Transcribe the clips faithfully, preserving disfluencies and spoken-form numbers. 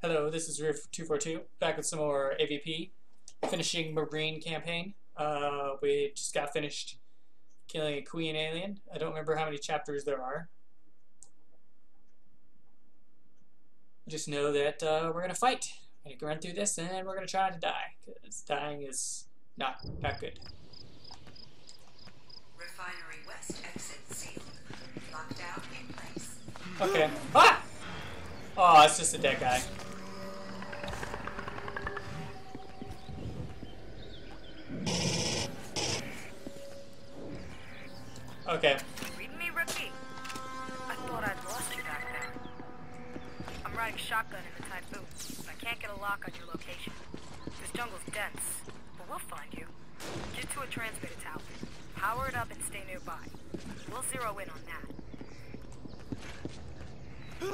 Hello, this is Ryo two forty-two, back with some more A V P, finishing Marine campaign. Uh, we just got finished killing a queen alien. I don't remember how many chapters there are. I just know that uh, we're going to fight. I'm going to run through this and we're going to try not to die, because dying is not, not good. Refinery West exit sealed. Lockdown in place. Okay. Ah! Oh, it's just a dead guy. Okay. Read me, Rookie. I thought I'd lost you back there. I'm riding shotgun in a typhoon, but I can't get a lock on your location. This jungle's dense, but we'll find you. Get to a transmitter tower. Power it up and stay nearby. We'll zero in on that.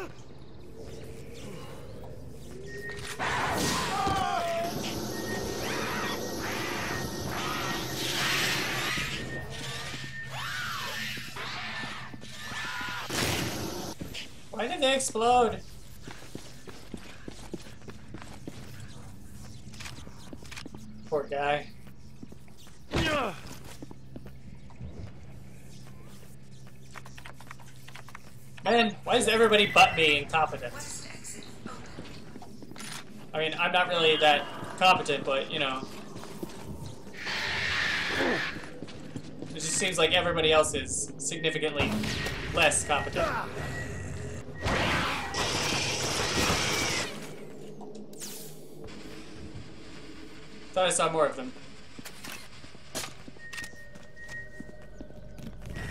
Why did they explode? Poor guy. Yeah. Man, why is everybody but me incompetent? I mean, I'm not really that competent, but, you know. It just seems like everybody else is significantly less competent. Thought I saw more of them.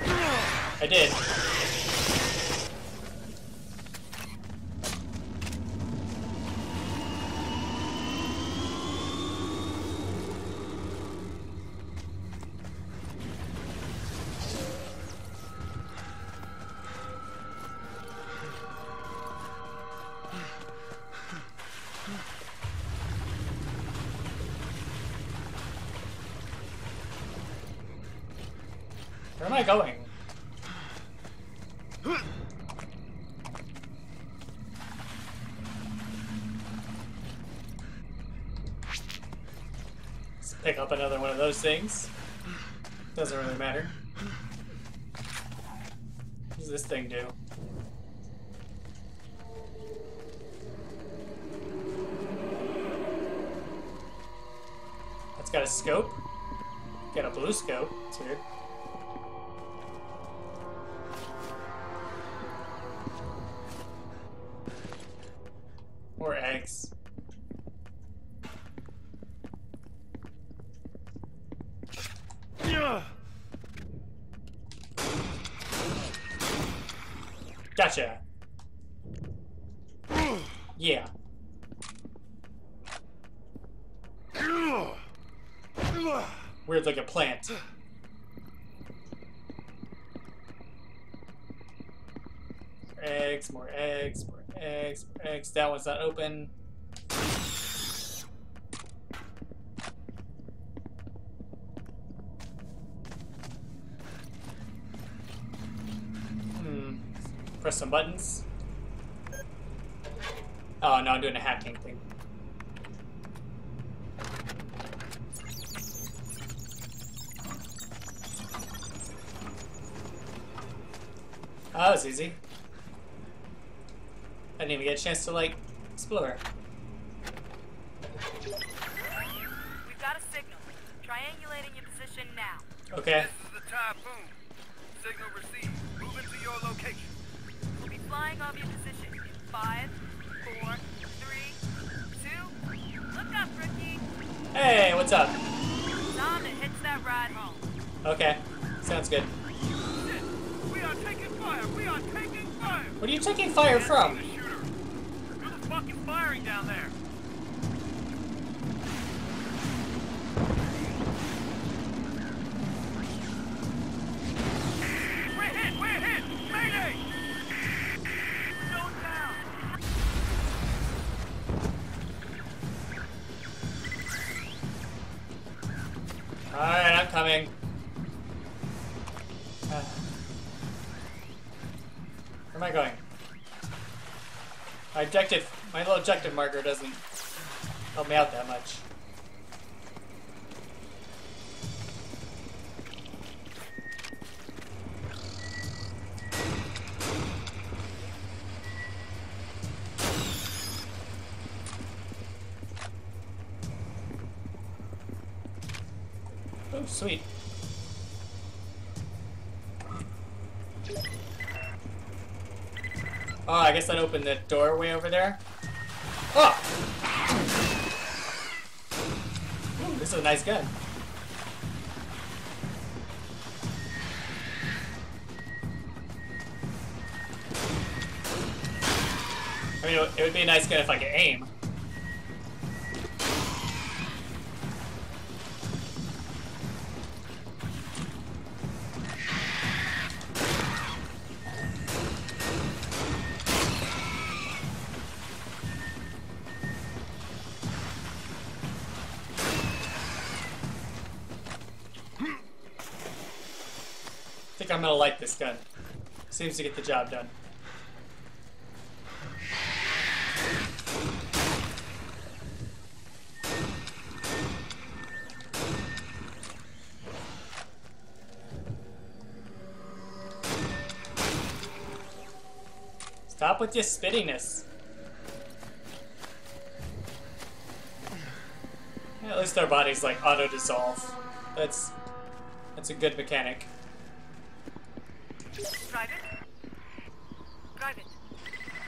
I did. Where am I going? Let's pick up another one of those things. Doesn't really matter. What does this thing do? That's got a scope. Got a blue scope. It's weird. More eggs. Yeah. Gotcha. Yeah. Weird, like a plant. More eggs, more eggs, more Eggs, eggs, that one's not open. Hmm. Press some buttons. Oh no, I'm doing a hacking thing. Oh, it's easy. I didn't even get a chance to, like, explore. We've got a signal. Triangulating your position now. Okay. This is the typhoon. Signal received. Move into your location. We'll be flying off your position in five, four, three, two. Look up, Rookie. Hey, what's up? Tom, it hits that ride home. Okay. Sounds good. We are taking fire. We are taking fire. What are you taking fire from? Fucking firing down there. We're hit, we're hit. Mayday. Don't down. All right, I'm coming. Uh, where am I going? I objective, my little objective marker doesn't help me out that much. Oh, sweet. Oh, I guess that opened the doorway over there. Oh! Ooh, this is a nice gun. I mean, it would be a nice gun if I could aim. I'm gonna like this gun. Seems to get the job done. Stop with your spittiness. At least their bodies like auto-dissolve. That's that's a good mechanic. Private? Private,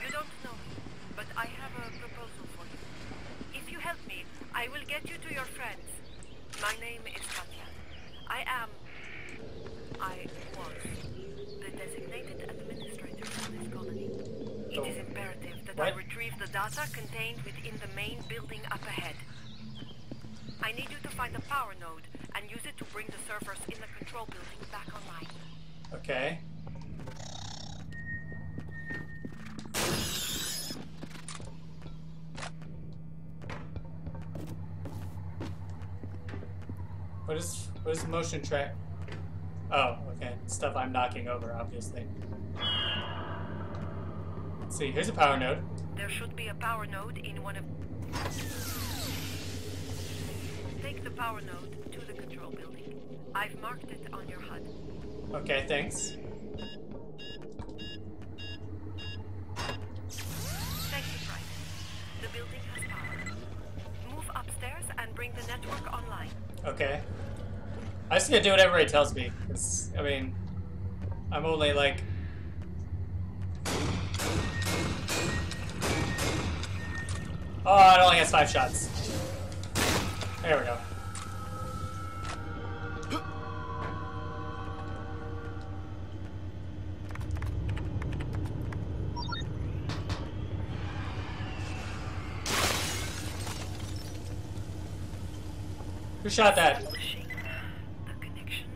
you don't know me, but I have a proposal for you. If you help me, I will get you to your friends. My name is Katya. I am... I was the designated administrator for this colony. It is imperative that what? I retrieve the data contained within the main building up ahead. I need you to find a power node and use it to bring the servers in the control building back online. Okay. What is what is motion track? Oh, okay. Stuff I'm knocking over, obviously. Let's see, here's a power node. There should be a power node in one of. Take the power node to the control building. I've marked it on your H U D. Okay, thanks. Thank you, Brian. The building has power. Move upstairs and bring the network online. Okay. I just gotta do whatever he tells me. It's, I mean, I'm only like... Oh, it only has five shots. There we go. Who shot that? The connection.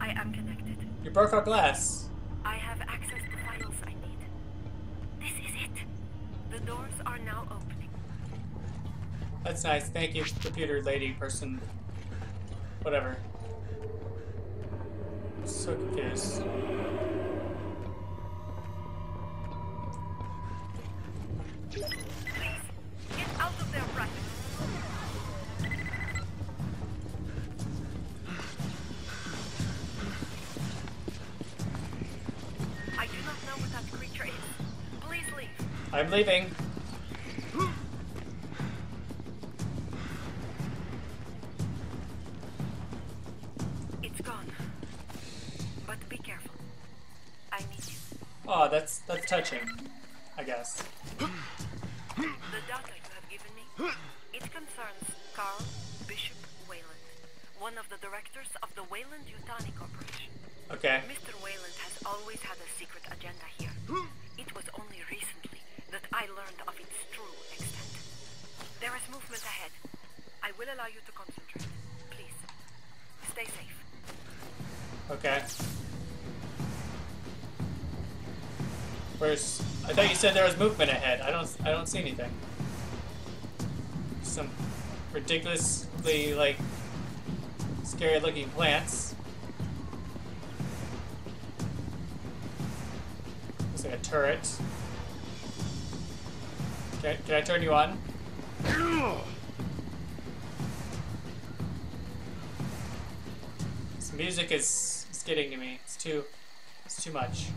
I am connected. You broke our glass. I have access to files I need. This is it. The doors are now opening. That's nice. Thank you, computer lady, person, whatever. I'm so confused. I'm leaving. It's gone. But be careful. I need you. Oh, that's that's touching, I guess. The data you have given me, it concerns Carl Bishop Weyland, one of the directors of the Weyland Utani Corporation. Okay. Mister Weyland has always had a secret agenda here. It was only recently that I learned of its true extent. There is movement ahead. I will allow you to concentrate. Please, stay safe. Okay. Where's... I thought you said there was movement ahead. I don't... I don't see anything. Some ridiculously, like, scary-looking plants. Looks like a turret. Can I, can I turn you on? This music is it's getting to me. It's too it's too much.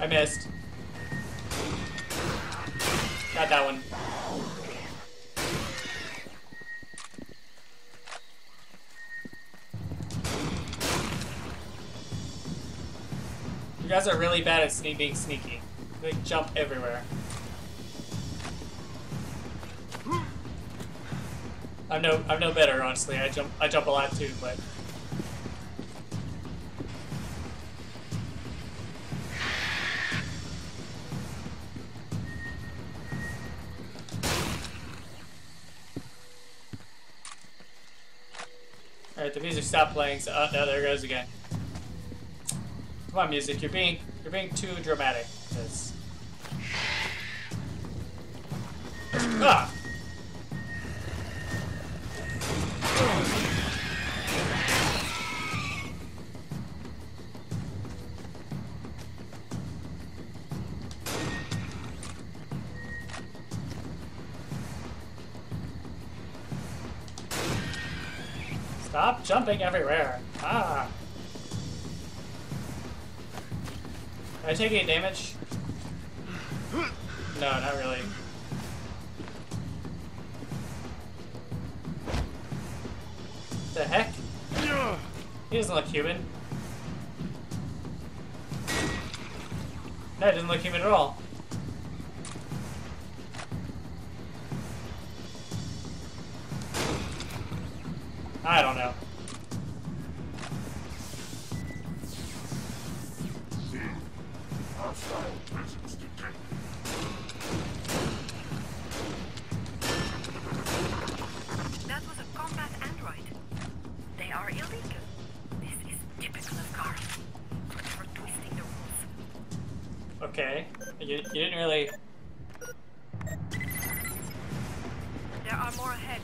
I missed. Got that one. You guys are really bad at sneak being sneaky. They jump everywhere. I'm no I'm no better, honestly. I jump I jump a lot too, but alright, the music stopped playing, so oh no, there it goes again. Come on, music, you're being you're being too dramatic. This. Ah! Stop jumping everywhere. Ah! Did I take any damage? No, not really. The heck? He doesn't look human. No, he doesn't look human at all. I don't know. That was a combat android. They are illegal. This is typical of Carl for twisting the rules. Okay. You, you didn't really. There are more ahead.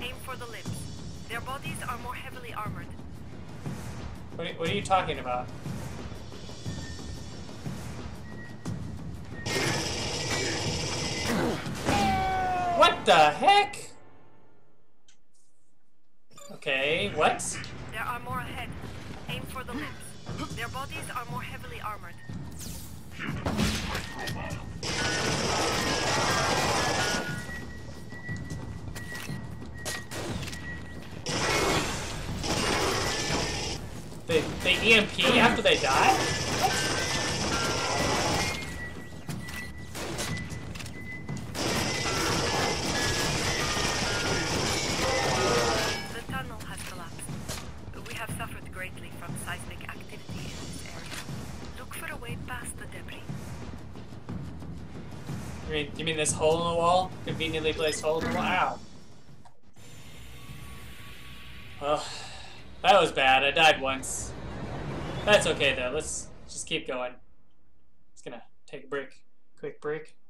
Aim for the lips. Their bodies are more heavily armored. What are, what are you talking about? What the heck? Okay, what? There are more ahead. Aim for the lips. Their bodies are more heavily armored. They, they E M P after they die? What? You mean, you mean this hole in the wall? Conveniently placed hole in the wall? Ow. Well, that was bad. I died once. That's okay though. Let's just keep going. Just gonna take a break. Quick break.